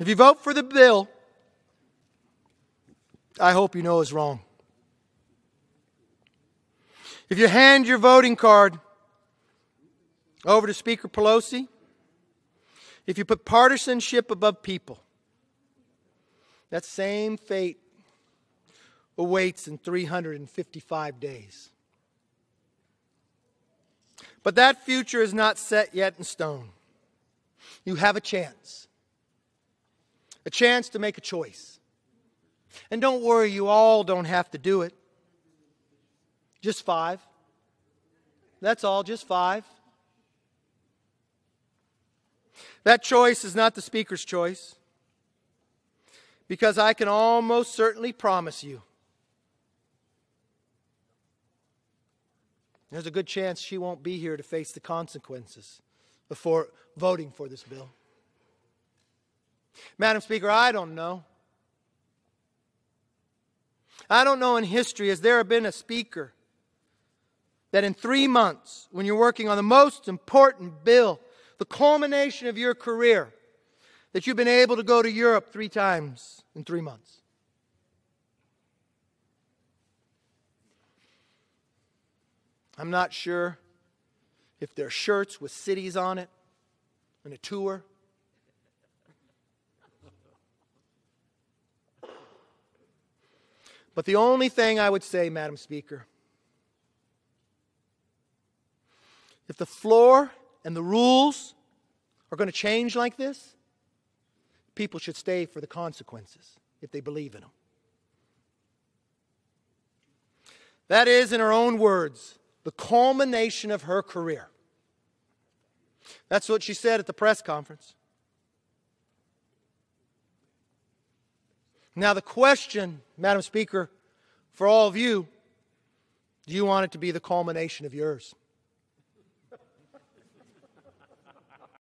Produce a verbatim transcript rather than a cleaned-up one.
If you vote for the bill, I hope you know it's wrong. If you hand your voting card over to Speaker Pelosi, if you put partisanship above people, that same fate awaits in three hundred fifty-five days. But that future is not set yet in stone. You have a chance. A chance to make a choice. And don't worry, you all don't have to do it. Just five. That's all, just five. That choice is not the speaker's choice. Because I can almost certainly promise you, there's a good chance she won't be here to face the consequences before voting for this bill. Madam Speaker, I don't know. I don't know in history, has there been a speaker that in three months, when you're working on the most important bill, the culmination of your career, that you've been able to go to Europe three times in three months? I'm not sure if there are shirts with cities on it and a tour. But the only thing I would say, Madam Speaker, if the floor and the rules are going to change like this, people should stay for the consequences if they believe in them. That is, in her own words, the culmination of her career. That's what she said at the press conference. Now the question, Madam Speaker, for all of you, do you want it to be the culmination of yours?